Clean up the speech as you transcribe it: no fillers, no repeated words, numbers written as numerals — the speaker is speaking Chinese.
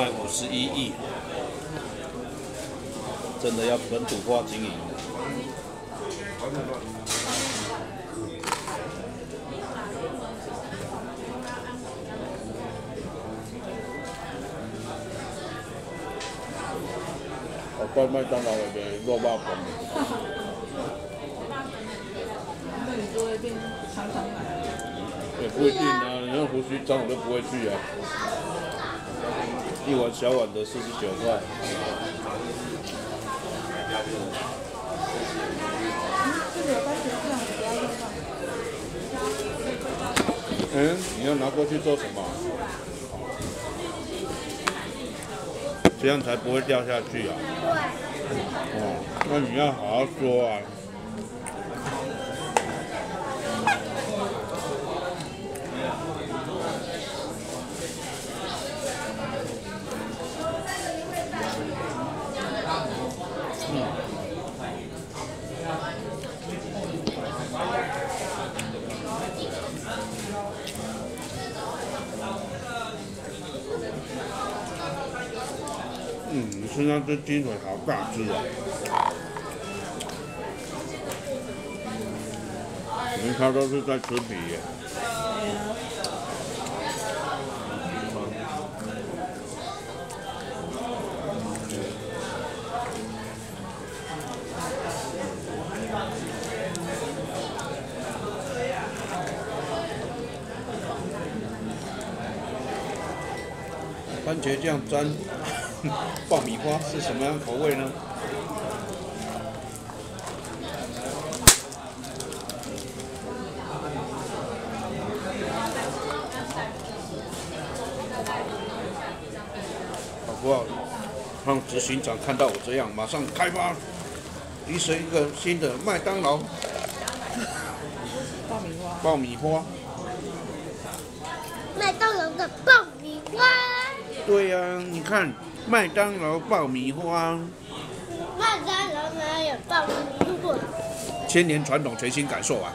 卖51亿，真的要本土化经营。我拜麦当劳那边肉包粉。 就会变常常买，也不一定啊。你看胡须章我都不会去啊。一碗小碗的49块。嗯，你要拿过去做什么？这样才不会掉下去啊。哦，那你要好好说啊。 身上这鸡腿好大只啊！因为它都是在吃皮耶。番茄酱沾。 爆米花是什么样的口味呢？好不好？让执行长看到我这样，马上开发，提升一个新的麦当劳爆米花，麦当劳的爆米花。对呀、啊，你看。 麦当劳爆米花，麦当劳哪有爆米花？千年传统，全新感受啊！